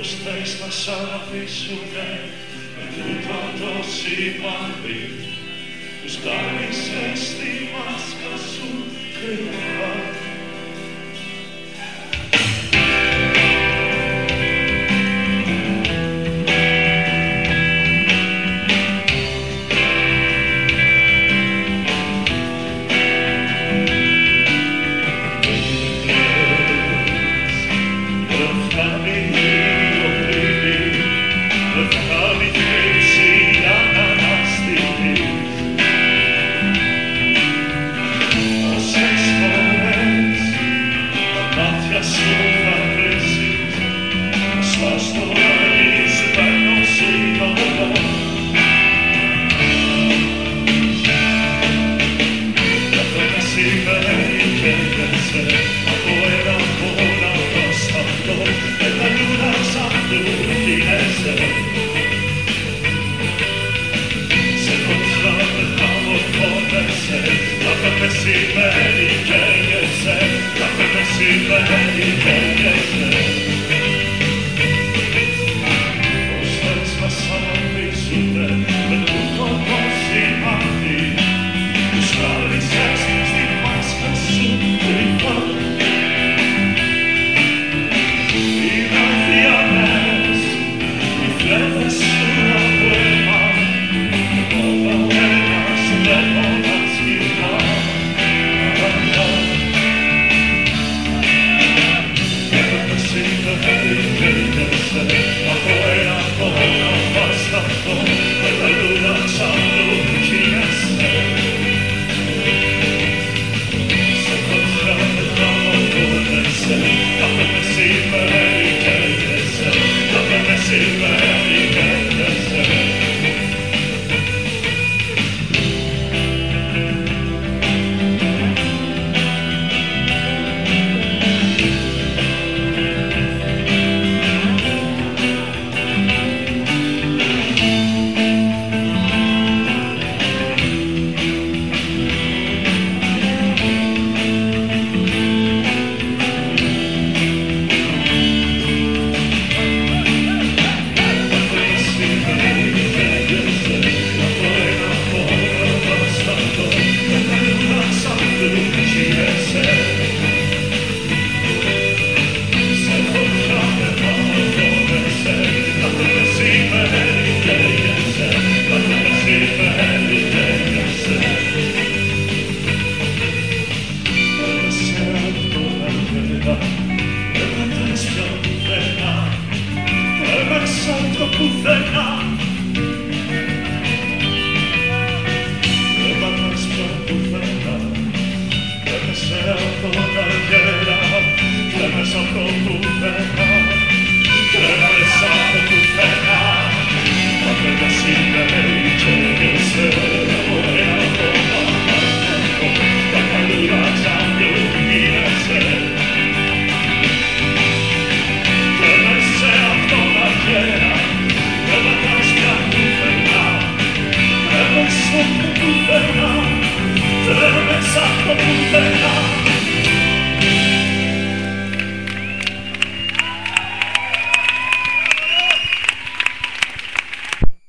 Ustais pasavi sudē, bet ripātos īpāpī. Ustais estīmās, kas ukrīpā. Thank you.